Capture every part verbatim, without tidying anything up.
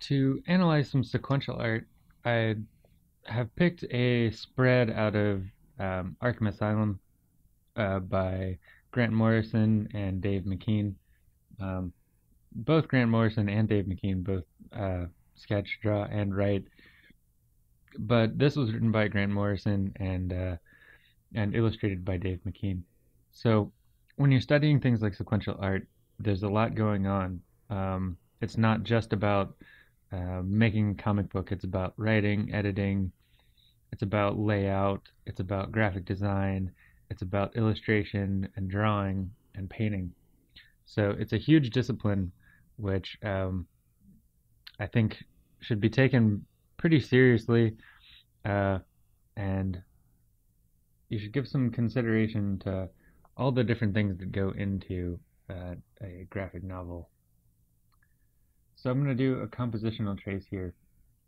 to analyze some sequential art, I have picked a spread out of um, Arkham Asylum uh, by Grant Morrison and Dave McKean. Um, both Grant Morrison and Dave McKean both uh, sketch, draw, and write. But this was written by Grant Morrison and uh, and illustrated by Dave McKean. So when you're studying things like sequential art, there's a lot going on. Um, it's not just about uh, making a comic book. It's about writing, editing. It's about layout. It's about graphic design. It's about illustration and drawing and painting. So it's a huge discipline, which um, I think should be taken pretty seriously, uh, and you should give some consideration to all the different things that go into uh, a graphic novel. So I'm going to do a compositional trace here,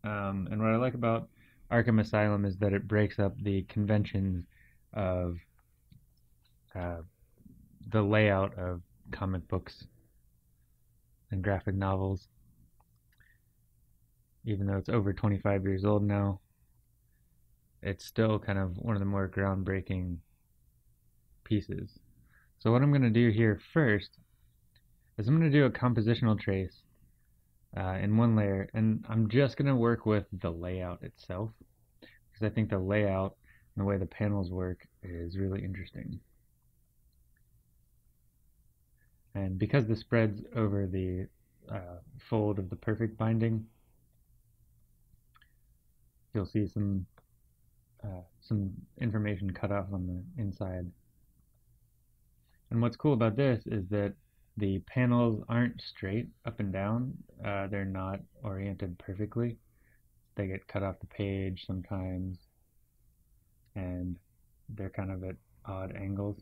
um, and what I like about Arkham Asylum is that it breaks up the conventions of uh, the layout of comic books and graphic novels, even though it's over twenty-five years old now. It's still kind of one of the more groundbreaking pieces. So what I'm going to do here first is I'm going to do a compositional trace uh, in one layer, and I'm just going to work with the layout itself, because I think the layout and the way the panels work is really interesting. And because this spreads over the uh, fold of the perfect binding, you'll see some uh, some information cut off on the inside. And what's cool about this is that the panels aren't straight up and down. Uh, they're not oriented perfectly. They get cut off the page sometimes, and they're kind of at odd angles.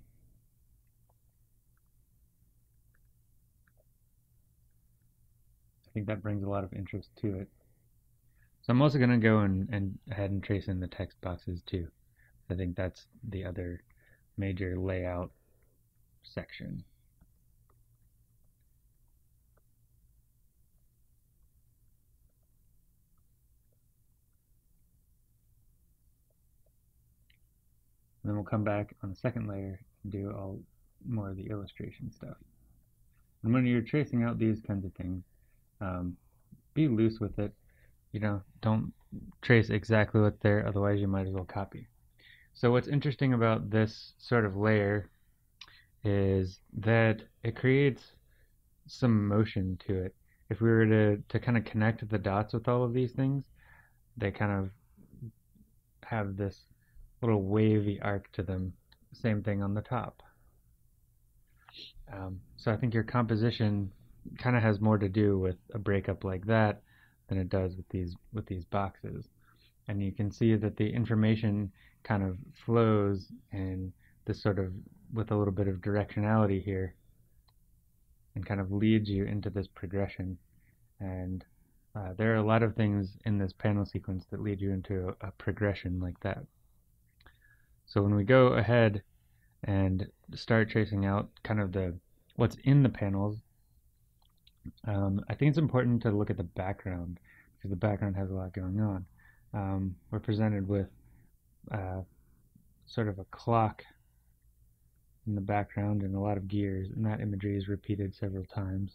I think that brings a lot of interest to it. So I'm also going to go and, and ahead and trace in the text boxes too. I think that's the other major layout section. And then we'll come back on the second layer and do all more of the illustration stuff. And when you're tracing out these kinds of things, um, be loose with it. You know, don't trace exactly what's there, otherwise you might as well copy. So what's interesting about this sort of layer is that it creates some motion to it. If we were to, to kind of connect the dots with all of these things, they kind of have this little wavy arc to them. Same thing on the top. Um, so I think your composition kind of has more to do with a breakup like that than it does with these with these boxes. And you can see that the information kind of flows and this sort of with a little bit of directionality here, and kind of leads you into this progression. And uh, there are a lot of things in this panel sequence that lead you into a, a progression like that. So when we go ahead and start tracing out kind of the what's in the panels, Um, I think it's important to look at the background, because the background has a lot going on. Um, we're presented with uh, sort of a clock in the background and a lot of gears, and that imagery is repeated several times.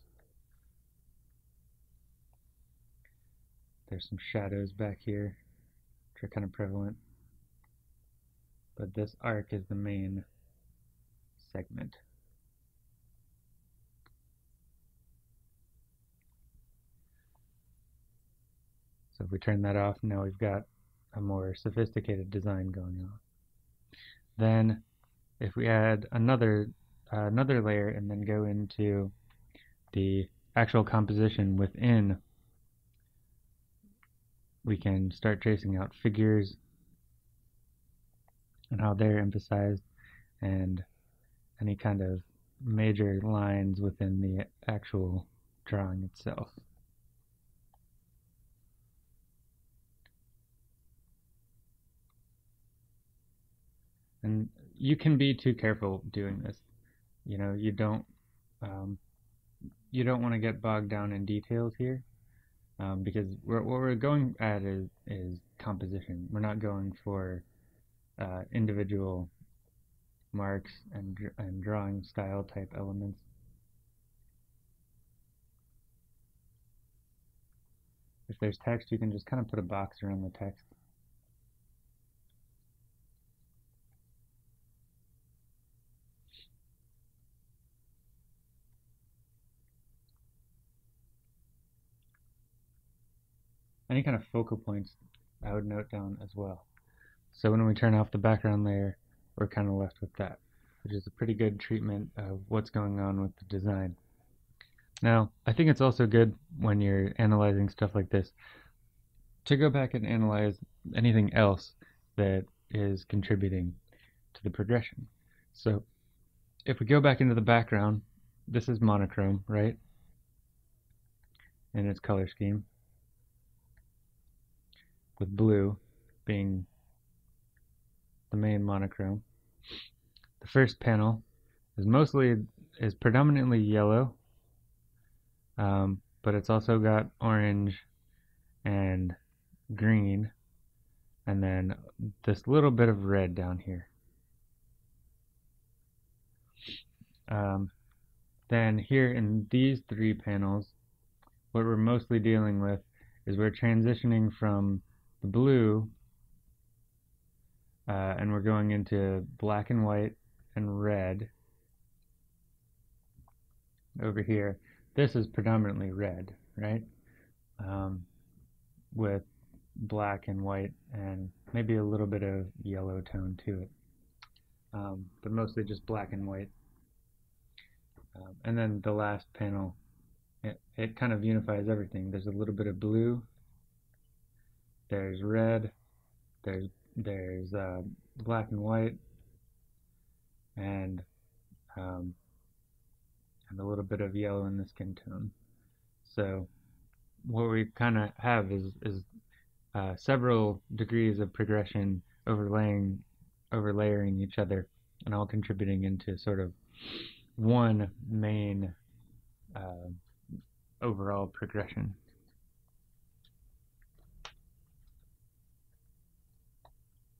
There's some shadows back here, which are kind of prevalent, but this arc is the main segment. So if we turn that off, now we've got a more sophisticated design going on. Then if we add another uh, another layer and then go into the actual composition within, we can start tracing out figures and how they're emphasized and any kind of major lines within the actual drawing itself. And you can be too careful doing this. You know, you don't um, you don't want to get bogged down in details here. um, because we're, what we're going at is, is composition. We're not going for uh, individual marks and, and drawing style type elements. If there's text, you can just kind of put a box around the text. Any kind of focal points I would note down as well. So when we turn off the background layer, we're kind of left with that, which is a pretty good treatment of what's going on with the design. Now, I think it's also good when you're analyzing stuff like this to go back and analyze anything else that is contributing to the progression. So if we go back into the background, this is monochrome, right? And its color scheme, with blue being the main monochrome. The first panel is mostly, is predominantly yellow, um, but it's also got orange and green, and then this little bit of red down here. Um, then here in these three panels, what we're mostly dealing with is we're transitioning from the blue, uh, and we're going into black and white and red over here. This is predominantly red, right? Um, with black and white and maybe a little bit of yellow tone to it, um, but mostly just black and white. Um, and then the last panel, it, it kind of unifies everything. There's a little bit of blue, there's red, there's there's uh, black and white, and um, and a little bit of yellow in the skin tone. So what we kind of have is is uh, several degrees of progression overlaying overlayering each other, and all contributing into sort of one main uh, overall progression.